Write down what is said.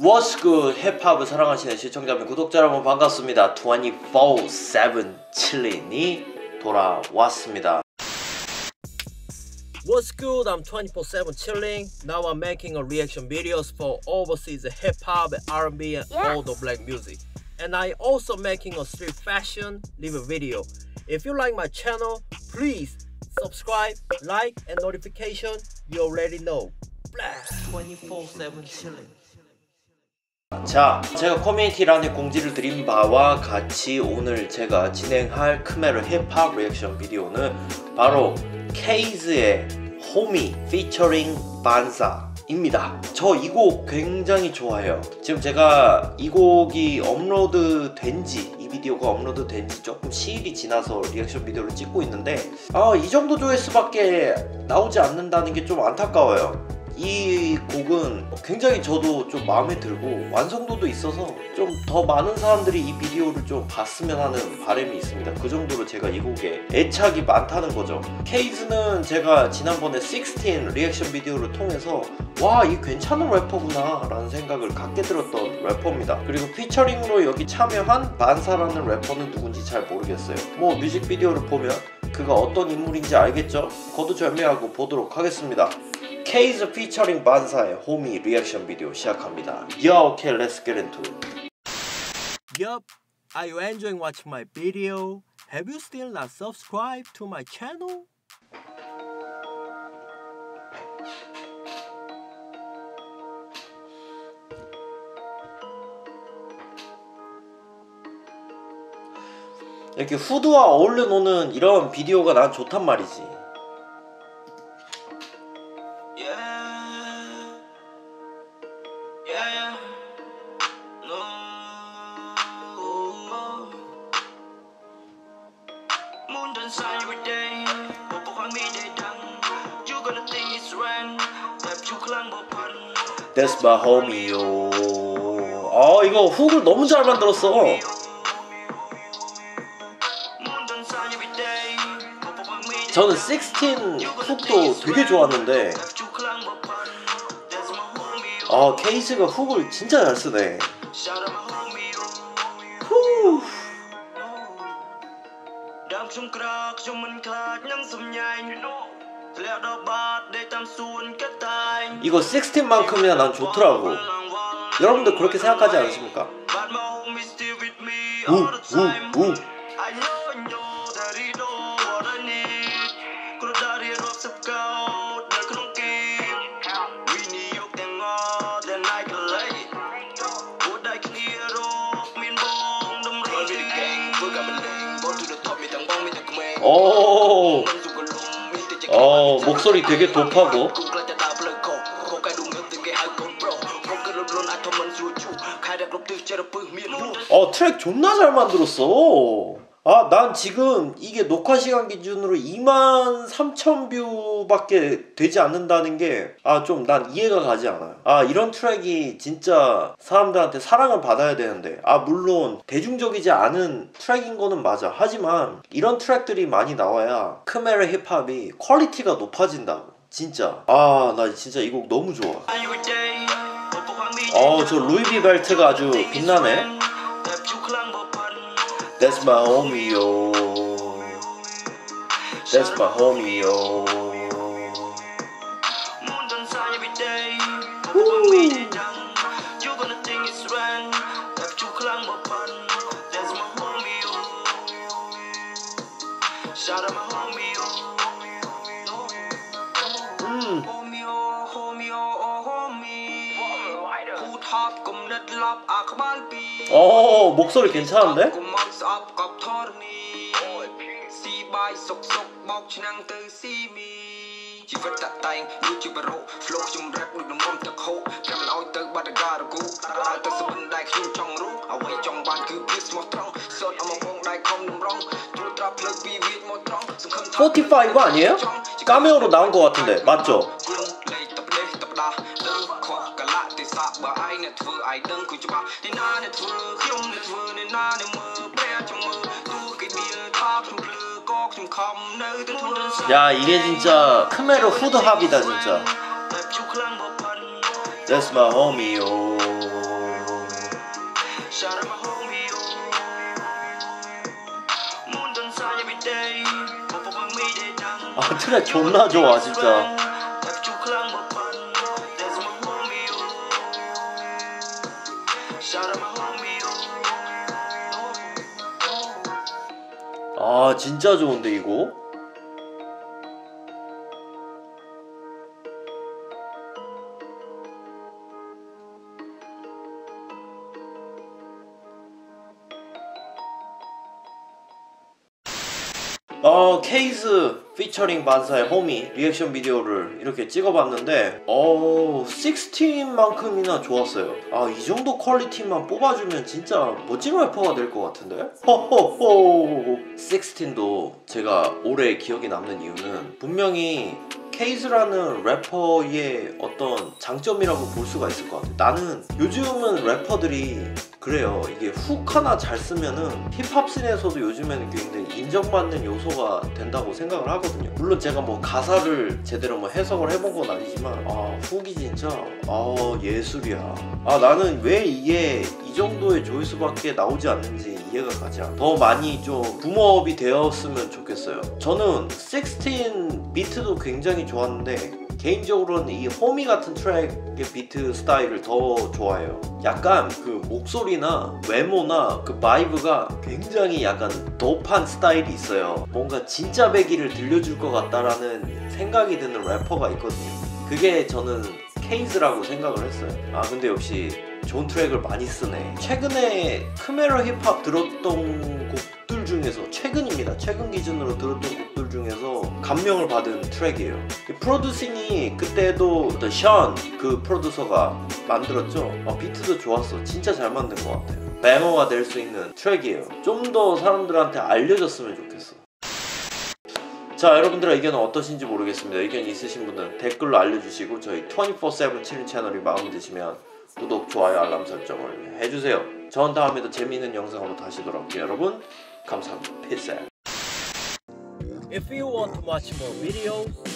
What's good? 힙합을 사랑하시는 시청자분, 구독자 여러분 반갑습니다. 24/7칠링이 돌아왔습니다. What's good? I'm 24/7 Chilling. Now I'm making a reaction videos for overseas hip-hop, R&B, and all the black music. And I also making a street fashion live video. If you like my channel, please subscribe, like, and notification. You already know. Blast 24/7 Chilling. 자, 제가 커뮤니티란에 공지를 드린 바와 같이 오늘 제가 진행할 크메르 힙합 리액션 비디오는 바로 Kaze의 호미 피처링 반사입니다. 저 이 곡 굉장히 좋아해요. 지금 제가 이 곡이 업로드 된지, 이 비디오가 업로드 된지 조금 시일이 지나서 리액션 비디오를 찍고 있는데, 이 정도 조회수밖에 나오지 않는다는 게 좀 안타까워요. 이 곡은 굉장히 저도 좀 마음에 들고 완성도도 있어서 좀 더 많은 사람들이 이 비디오를 좀 봤으면 하는 바람이 있습니다. 그 정도로 제가 이 곡에 애착이 많다는 거죠. Kaze는 제가 지난번에 16 리액션 비디오를 통해서 와, 이 괜찮은 래퍼구나 라는 생각을 갖게 들었던 래퍼입니다. 그리고 피처링으로 여기 참여한 반사라는 래퍼는 누군지 잘 모르겠어요. 뭐 뮤직비디오를 보면 그가 어떤 인물인지 알겠죠? 거두절미하고 보도록 하겠습니다. Kaze 피처링 반사의 호미 리액션 비디오 시작합니다. Yo, okay, let's get into it. Yup, are you enjoying watching my video? Have you still not subscribed to my channel? 이렇게 후드와 어울려 노는 이런 비디오가 난 좋단 말이지. That's my homie, yo. 이거 훅을 너무 잘 만들었어. 저는 16 훅도 되게 좋았는데, Kaze가 훅을 진짜 잘 쓰네. 후. 이거 16만큼이나 난 좋더라고. 여러분들 그렇게 생각하지 않으십니까? 우우우 목소리 되게 도파고. 트랙 존나 잘 만들었어. 난 지금 이게 녹화 시간 기준으로 23,000뷰 밖에 되지 않는다는 게 좀 난 이해가 가지 않아요. 이런 트랙이 진짜 사람들한테 사랑을 받아야 되는데, 물론 대중적이지 않은 트랙인 거는 맞아. 하지만 이런 트랙들이 많이 나와야 크메르 힙합이 퀄리티가 높아진다고. 진짜 나 진짜 이 곡 너무 좋아. 저 루이비 벨트가 아주 빛나네. That's my homie, yo. That's my homie, yo. 목소리 괜찮은데? 스포티파이가 아니에요? 카메오로 나온 것 같은데 맞죠? 야, 이게 진짜 크메르 후드합이다 진짜. That's my homie, yo. Shout out my homie, 아, 트랙 존나 좋아 진짜. 아, 진짜 좋은데 이거? 케이즈 피처링 반사의 호미 리액션 비디오를 이렇게 찍어봤는데 16만큼이나 좋았어요. 아, 이 정도 퀄리티만 뽑아주면 진짜 멋진 래퍼가 될 것 같은데? 호호호. 16도 제가 올해 기억에 남는 이유는 분명히 케이즈라는 래퍼의 어떤 장점이라고 볼 수가 있을 것 같아요. 나는 요즘은 래퍼들이 그래요. 이게 훅 하나 잘 쓰면은 힙합씬에서도 요즘에는 굉장히 인정받는 요소가 된다고 생각을 하거든요. 물론 제가 뭐 가사를 제대로 뭐 해석을 해본 건 아니지만 훅이 진짜 예술이야. 나는 왜 이게 이 정도의 조회수밖에 나오지 않는지 이해가 가지 않아. 더 많이 좀 붐업이 되었으면 좋겠어요. 저는 16 비트도 굉장히 좋았는데 개인적으로는 이 호미 같은 트랙의 비트 스타일을 더 좋아해요. 약간 그 목소리나 외모나 그 바이브가 굉장히 약간 도프한 스타일이 있어요. 뭔가 진짜 배기를 들려줄 것 같다라는 생각이 드는 래퍼가 있거든요. 그게 저는 케이즈라고 생각을 했어요. 근데 역시 좋은 트랙을 많이 쓰네. 최근에 크메라 힙합 들었던 곡들 중에서 최근 기준으로 들었던 곡들 중에서 감명을 받은 트랙이에요. 프로듀싱이 그때도 션 그 프로듀서가 만들었죠. 비트도 좋았어. 진짜 잘 만든 것 같아요. 뱅어가 될 수 있는 트랙이에요. 좀 더 사람들한테 알려졌으면 좋겠어. 자, 여러분들의 의견은 어떠신지 모르겠습니다. 의견 있으신 분은 댓글로 알려주시고 저희 24/7 채널이 마음에 드시면 구독, 좋아요, 알람 설정을 해주세요. 전 다음에도 재미있는 영상으로 다시 돌아올게요. 여러분 감사합니다. Peace out. If you want to watch more videos,